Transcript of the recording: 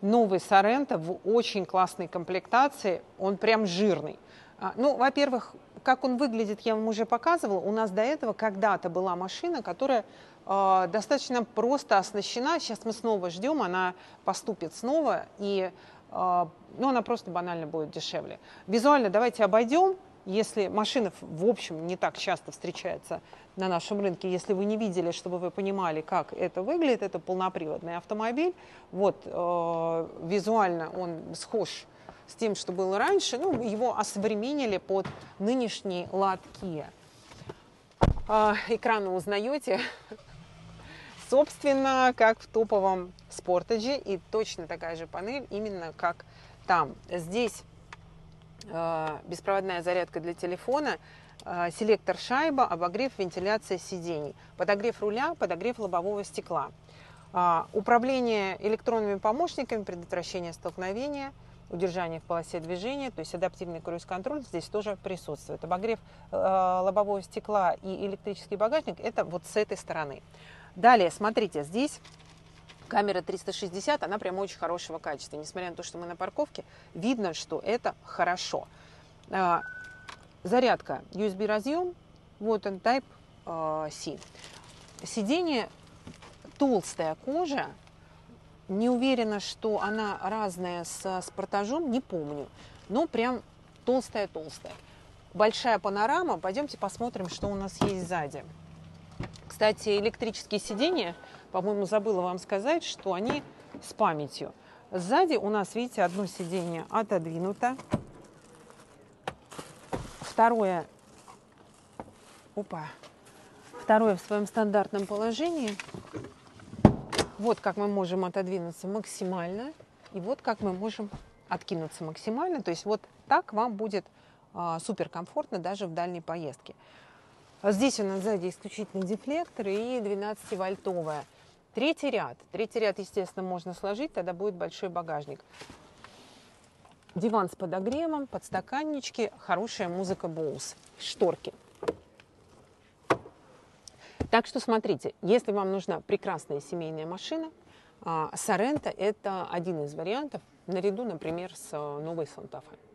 новый Sorento в очень классной комплектации, он прям жирный. Ну, во-первых, как он выглядит, я вам уже показывала. У нас до этого когда-то была машина, которая достаточно просто оснащена. Сейчас мы снова ждем, она поступит снова, и она просто банально будет дешевле. Визуально давайте обойдем. Если машина, в общем, не так часто встречается на нашем рынке, если вы не видели, чтобы вы понимали, как это выглядит, это полноприводный автомобиль. Вот, визуально он схож с тем, что было раньше, ну, его осовременили под нынешний лад Kia. Экран вы узнаете, собственно, как в топовом Sportage, и точно такая же панель, именно как там. Здесь беспроводная зарядка для телефона, селектор шайба, обогрев, вентиляция сидений, подогрев руля, подогрев лобового стекла, управление электронными помощниками, предотвращение столкновения, удержание в полосе движения, то есть адаптивный круиз-контроль здесь тоже присутствует. Обогрев лобового стекла и электрический багажник – это вот с этой стороны. Далее, смотрите, здесь камера 360, она прям очень хорошего качества. Несмотря на то, что мы на парковке, видно, что это хорошо. Зарядка, USB-разъем, вот он, Type-C. Сиденье толстая кожа. Не уверена, что она разная со Спортажом, не помню. Но прям толстая-толстая. Большая панорама. Пойдемте посмотрим, что у нас есть сзади. Кстати, электрические сиденья, по-моему, забыла вам сказать, что они с памятью. Сзади у нас, видите, одно сиденье отодвинуто. Второе, второе в своем стандартном положении. Вот как мы можем отодвинуться максимально, и вот как мы можем откинуться максимально. То есть вот так вам будет суперкомфортно даже в дальней поездке. Здесь у нас сзади исключительно дефлектор и 12-вольтовая. Третий ряд, естественно, можно сложить, тогда будет большой багажник. Диван с подогревом, подстаканнички, хорошая музыка Bose, шторки. Так что смотрите, если вам нужна прекрасная семейная машина, Sorento – это один из вариантов, наряду, например, с новой Santa Fe.